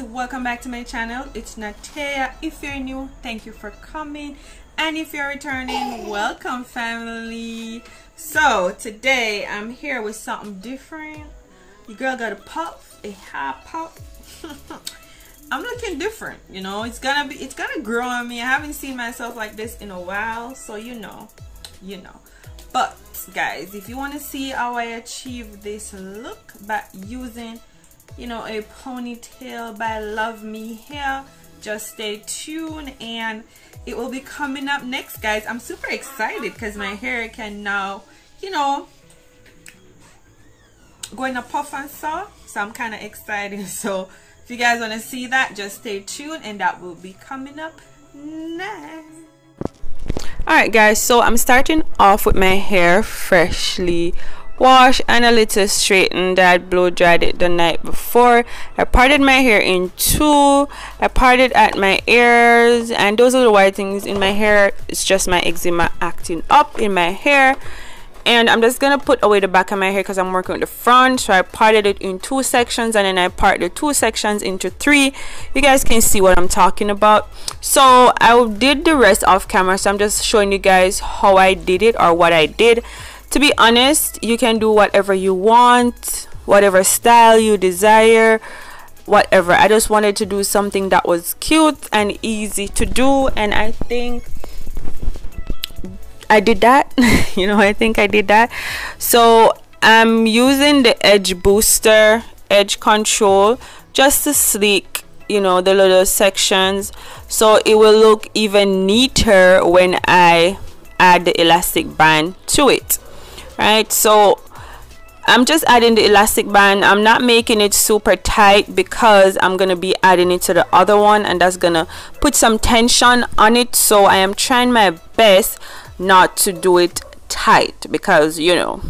guys, welcome back to my channel. It's Natea. If you're new, thank you for coming, and if you're returning, welcome family. So today I'm here with something different. Your girl got a puff, a high puff. I'm looking different, you know. It's gonna grow on me. I haven't seen myself like this in a while, so you know. But guys, if you want to see how I achieve this look by using, you know, a ponytail by Luvme Hair, just stay tuned and it will be coming up next, guys. I'm super excited because my hair can now, you know, go in a puff and saw, so I'm kind of excited. So if you guys want to see that, just stay tuned and that will be coming up next. Alright guys, so I'm starting off with my hair freshly washed and a little straightened. I blow dried it the night before. I parted my hair in two. I parted at my ears, and those are the white things in my hair. It's just my eczema acting up in my hair. And I'm just gonna put away the back of my hair because I'm working with the front. So I parted it in two sections, and then I part the two sections into three. You guys can see what I'm talking about. So I did the rest off camera, so I'm just showing you guys how I did it or what I did. To be honest, you can do whatever you want, whatever style you desire, whatever. I just wanted to do something that was cute and easy to do, and I think I did that. You know, I think I did that. So I'm using the edge booster, edge control, just to sleek, you know, the little sections, so it will look even neater when I add the elastic band to it. Right, so I'm just adding the elastic band. I'm not making it super tight because I'm gonna be adding it to the other one, and that's gonna put some tension on it. So I am trying my best not to do it tight because, you know.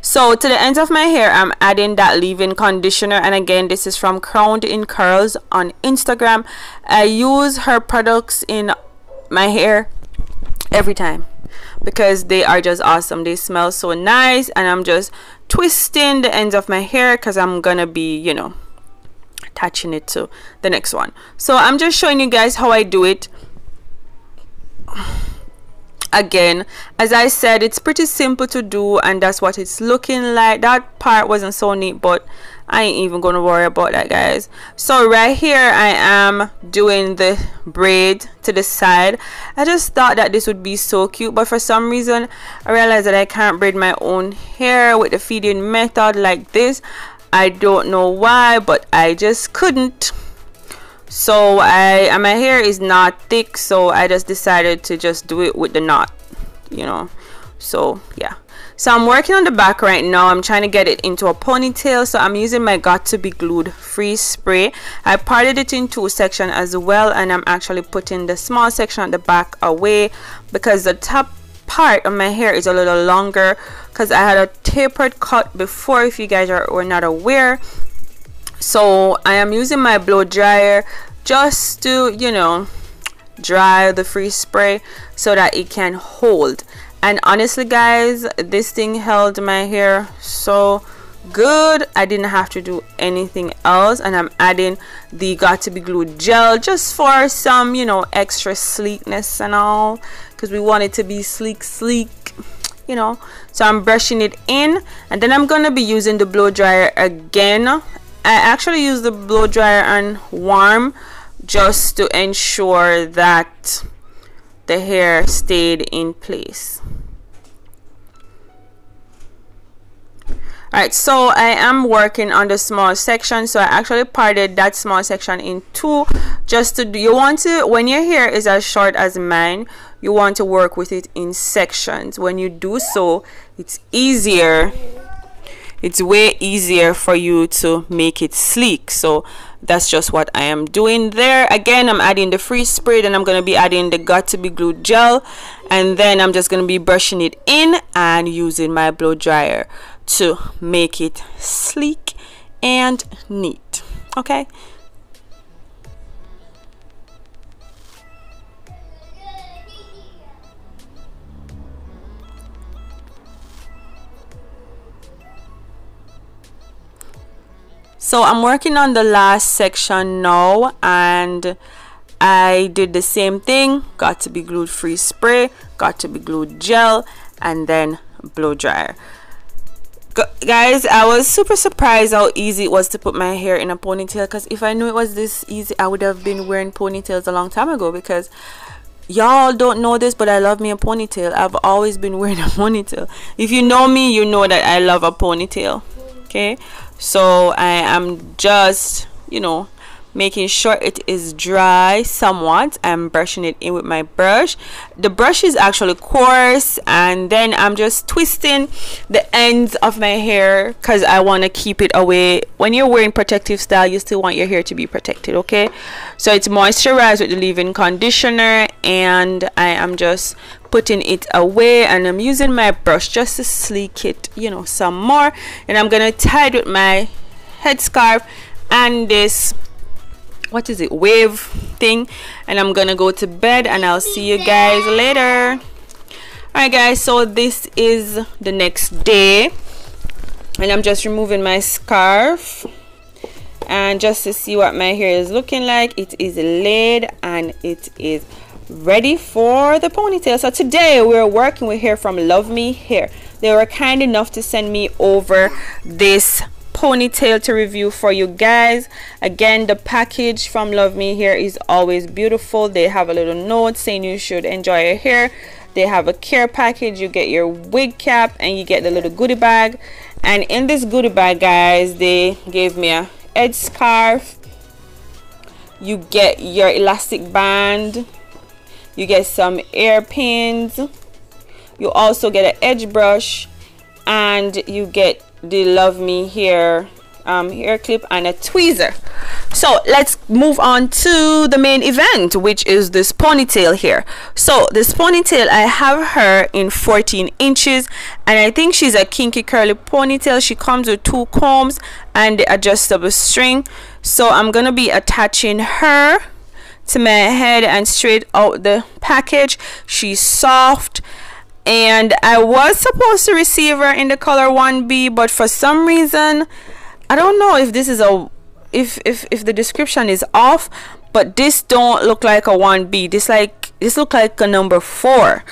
So to the ends of my hair, I'm adding that leave-in conditioner, and again, this is from Crowned in Curls on Instagram. I use her products in my hair every time because they are just awesome. They smell so nice, and I'm just twisting the ends of my hair because I'm gonna be, you know, attaching it to the next one. So I'm just showing you guys how I do it. Again, as I said, it's pretty simple to do, and that's what it's looking like. That part wasn't so neat, but I ain't even gonna worry about that, guys. So right here I am doing the braid to the side. I just thought that this would be so cute, but for some reason I realized that I can't braid my own hair with the feed-in method like this. I don't know why, but I just couldn't. So my hair is not thick, so I just decided to just do it with the knot, you know. So yeah, so I'm working on the back right now. I'm trying to get it into a ponytail, so I'm using my Got2b Glued Freeze Spray. I parted it in two sections as well, and I'm actually putting the small section at the back away because the top part of my hair is a little longer because I had a tapered cut before, if you guys were not aware. So I am using my blow dryer just to, you know, dry the freeze spray so that it can hold. And honestly guys, this thing held my hair so good. I didn't have to do anything else. And I'm adding the Got2b Glue Gel just for some, you know, extra sleekness and all, because we want it to be sleek, you know. So I'm brushing it in, and then I'm gonna be using the blow dryer again. I actually use the blow dryer and warm just to ensure that the hair stayed in place. Alright, so I am working on the small section, so I actually parted that small section in two just to do, you want to, when your hair is as short as mine, you want to work with it in sections. When you do so, it's easier. It's way easier for you to make it sleek. So that's just what I am doing there. Again, I'm adding the freeze spray, and I'm going to be adding the Got2b Glue Gel, and then I'm just going to be brushing it in and using my blow dryer to make it sleek and neat. Okay, So I'm working on the last section now, and I did the same thing, Got2b Glued Freeze Spray, Got2b Glued Gel, and then blow dryer. Guys, I was super surprised how easy it was to put my hair in a ponytail, because if I knew it was this easy, I would have been wearing ponytails a long time ago. Because y'all don't know this, but I love me a ponytail. I've always been wearing a ponytail. If you know me, you know that I love a ponytail. Okay, so I am just, you know, making sure it is dry somewhat. I'm brushing it in with my brush. The brush is actually coarse, and then I'm just twisting the ends of my hair because I want to keep it away. When you're wearing protective style, you still want your hair to be protected, okay? So it's moisturized with the leave-in conditioner, and I am just putting it away, and I'm using my brush just to sleek it, you know, some more. And I'm gonna tie it with my headscarf and this, what is it, wave thing, and I'm gonna go to bed, and I'll see you guys later. Alright guys, so this is the next day, and I'm just removing my scarf and just to see what my hair is looking like. It is laid and it is ready for the ponytail. So today we're working with hair from Luvme Hair. They were kind enough to send me over this ponytail to review for you guys. Again, the package from Luvme Hair is always beautiful. They have a little note saying you should enjoy your hair. They have a care package. You get your wig cap and you get the little goodie bag, and in this goodie bag, guys, they gave me a edge scarf. You get your elastic band, you get some hairpins, you also get an edge brush, and you get the Luvme Hair hair clip and a tweezer. So let's move on to the main event, which is this ponytail here. So this ponytail, I have her in 14 inches, and I think she's a kinky curly ponytail. She comes with two combs and the adjustable string. So I'm gonna be attaching her to my head and straight out the package. She's soft, and I was supposed to receive her in the color 1B, but for some reason, I don't know if this is a if the description is off, but this don't look like a 1B. This look like a number 4,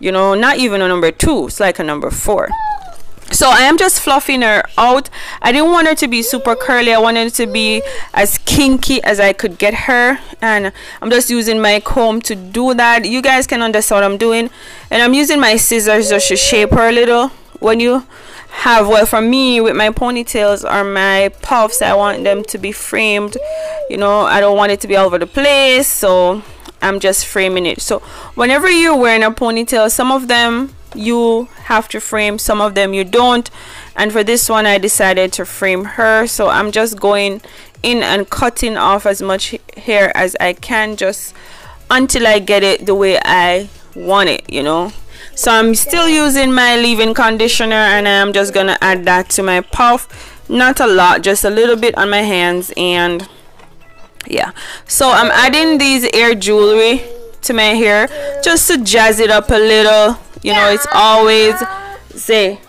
you know, not even a number 2. It's like a number 4. So I am just fluffing her out. I didn't want her to be super curly. I wanted it to be as kinky as I could get her, and I'm just using my comb to do that. You guys can understand what I'm doing, and I'm using my scissors just to shape her a little. When you have, well, for me with my ponytails or my puffs, I want them to be framed, you know. I don't want it to be all over the place, so I'm just framing it. So whenever you're wearing a ponytail, some of them you have to frame, some of them you don't, and for this one I decided to frame her. So I'm just going in and cutting off as much hair as I can, just until I get it the way I want it, you know. So I'm still using my leave-in conditioner, and I'm just gonna add that to my puff. Not a lot, just a little bit on my hands. And yeah, so I'm adding these hair jewelry to my hair just to jazz it up a little, you know. It's always, say,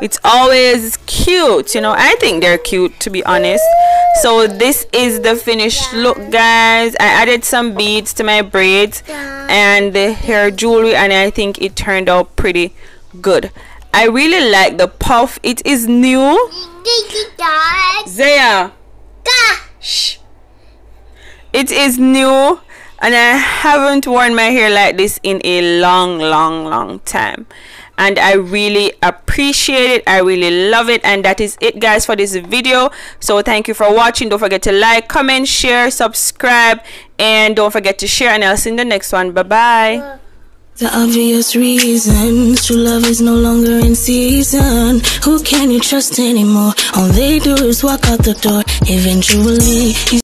it's always cute, you know. I think they're cute, to be honest. So this is the finished look, guys. I added some beads to my braids and the hair jewelry, and I think it turned out pretty good. I really like the puff. It is new. Zaya, shh. It is new, and I haven't worn my hair like this in a long time, and I really appreciate it. I really love it. And that is it, guys, for this video. So thank you for watching. Don't forget to like, comment, share, subscribe, and don't forget to share, and I'll see you in the next one. Bye bye. The obvious reasons, true love is no longer in season. Who can you trust anymore? All they do is walk out the door. Eventually